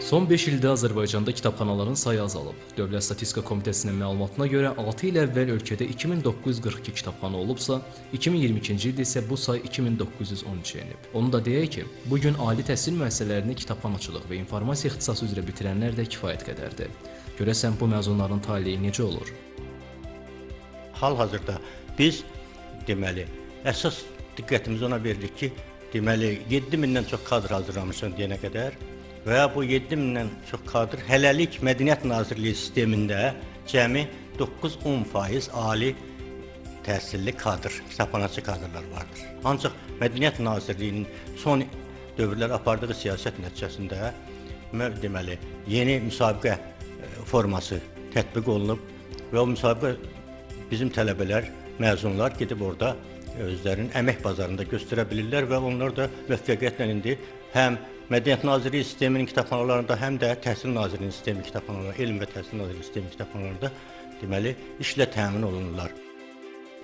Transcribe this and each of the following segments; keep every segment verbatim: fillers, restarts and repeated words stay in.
Son beş ildə Azərbaycanda kitabxanaların sayı azalıb. Dövlət Statistika Komitesinin məlumatına görə altı il əvvəl ölkədə iki min doqquz yüz qırx iki kitabxana olubsa, iki min iyirmi ikinci ildə isə bu say iki min doqquz yüz on üçə enib. Onu da deyək ki, bugün ali təhsil müəssisələrini kitabxanaçılıq və informasiya ixtisası üzrə bitirənlər də kifayət qədərdir. Görəsən bu məzunların taleyi necə olur? Hal-hazırda biz deməli, əsas diqqətimizi ona verdik ki, deməli, yeddi mindən çox kadr hazırlamışıq deyənə qədər və ya bu yeddi mindən çox kadr hələlik Mədəniyyət Nazirliyi sistemində cəmi doqquz-on faiz ali təhsilli kadr, kitabxanaçı kadrlar vardır. Ancaq Mədəniyyət Nazirliyinin son dövrlər apardığı siyasət nəticəsində deməli, yeni müsabiqə forması tətbiq olunub və o müsabiqə bizim tələbələr, məzunlar gedib orada özlərinin əmək bazarında göstərə bilirlər və onlar da müvəffəqiyyətlə indi həm Mədəniyyət Nazirliyi sisteminin kitabxanalarında, həm də Təhsil Nazirliyinin sistemi kitabxanalarında, Elm və Təhsil Nazirliyi sistemi kitabxanalarında deməli, işlə təmin olunurlar.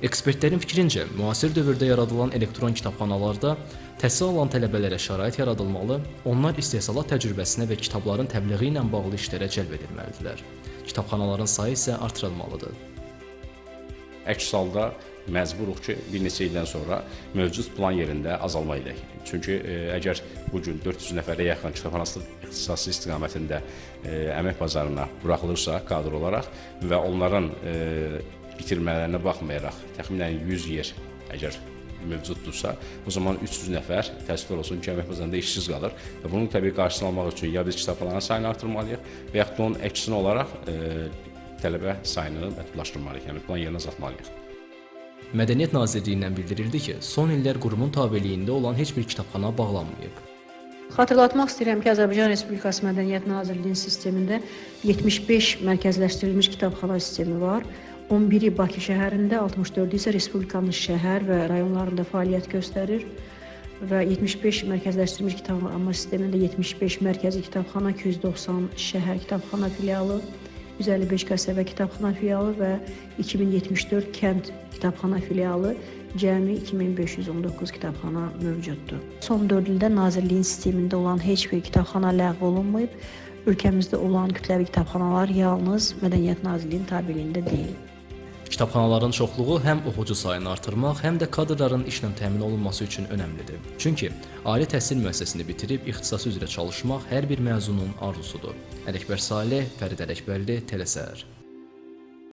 Ekspertlərin fikrincə, müasir dövrdə yaradılan elektron kitabxanalarda təhsil alan tələbələrə şərait yaradılmalı, onlar istehsalat təcrübəsinə və kitabların təbliği ilə bağlı işlərə cəlb edilməlidirlər. Kitabxanaların sayı isə artırılmalıdır. Əks halda məcburuq ki, bir neçə ildən sonra mövcud plan yerində azalma edək. Çünki əgər bugün dörd yüz nəfərə yaxın kitabxanaçı ixtisası istiqamətində əmək bazarına buraxılırsa kadr olaraq və onların bitirmələrinə baxmayaraq təxminən yüz yer əgər mövcuddursa, o zaman üç yüz nəfər təəssüflər olsun ki, əmək bazarında işsiz qalır və bunun təbii qarşısını almaq üçün ya biz kitabxanaların sayını artırmalıyıq və yaxud da onun əksinə olaraq tələbə sayını məhdudlaşdırmalıyıq, yəni plan yerinə azaltmalıyıq. Mədəniyyət Nazirliyindən bildirildi ki, son iller qurumun tabeliyində olan heç bir kitabxana bağlanmayıb. Xatırlatmaq istəyirəm ki, Azərbaycan Respublikası Mədəniyyət Nazirliyinin sistemində yetmiş beş mərkəzləşdirilmiş kitabxana sistemi var. on biri Bakı şəhərində, altmış dördü isə Respublikanın şəhər və rayonlarında fəaliyyət göstərir. Və yetmiş beş mərkəzləşdirilmiş kitabxana sistemində yetmiş beş mərkəzi kitabxana, iki yüz doxsan şəhər kitabxana filialı, yüz əlli beş qəsəbə kitabxana filialı və iki min yetmiş dörd kənd kitabxana filialı, cəmi iki min beş yüz on doqquz kitabxana mövcuddur. Son dörd ildə Nazirliyin sistemində olan heç bir kitabxana ləğv olunmayıb, ölkəmizdə olan kütləvi kitabxanalar yalnız Mədəniyyət Nazirliyinin tabeliyində deyil. Kitabxanaların çoxluğu həm oxucu sayını artırmaq, həm də kadrların işlə təmin olunması üçün önəmlidir. Çünki ali təhsil müəssisəsini bitirib ixtisası üzrə çalışmaq hər bir məzunun arzusudur. Ələkbər Sale, Fərid Ələkbərli, Teləsər.